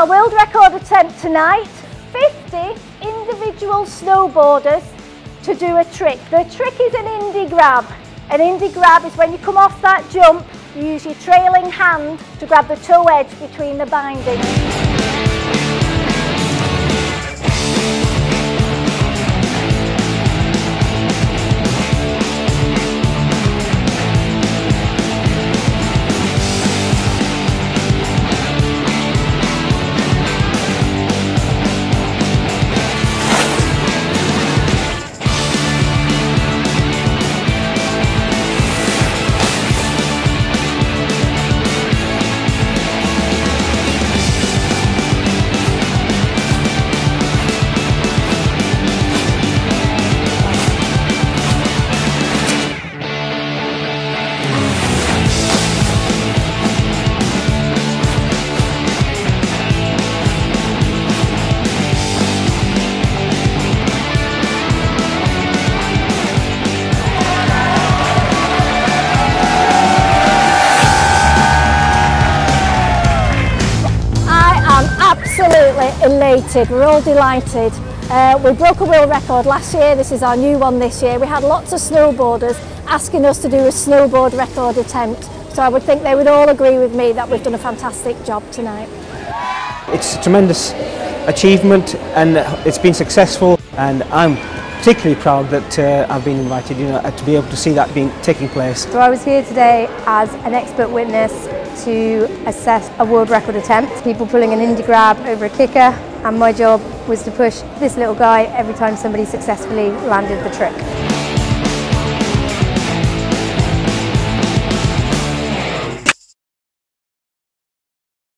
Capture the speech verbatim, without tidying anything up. our world record attempt tonight, fifty individual snowboarders to do a trick. The trick is an indy grab. An indy grab is when you come off that jump, you use your trailing hand to grab the toe edge between the bindings. Absolutely elated, we're all delighted. Uh, we broke a world record last year, this is our new one this year. We had lots of snowboarders asking us to do a snowboard record attempt. So I would think they would all agree with me that we've done a fantastic job tonight. It's a tremendous achievement and it's been successful, and I'm particularly proud that uh, I've been invited, you know, to be able to see that being taking place. So I was here today as an expert witness to assess a world record attempt. People pulling an indy grab over a kicker, and my job was to push this little guy every time somebody successfully landed the trick.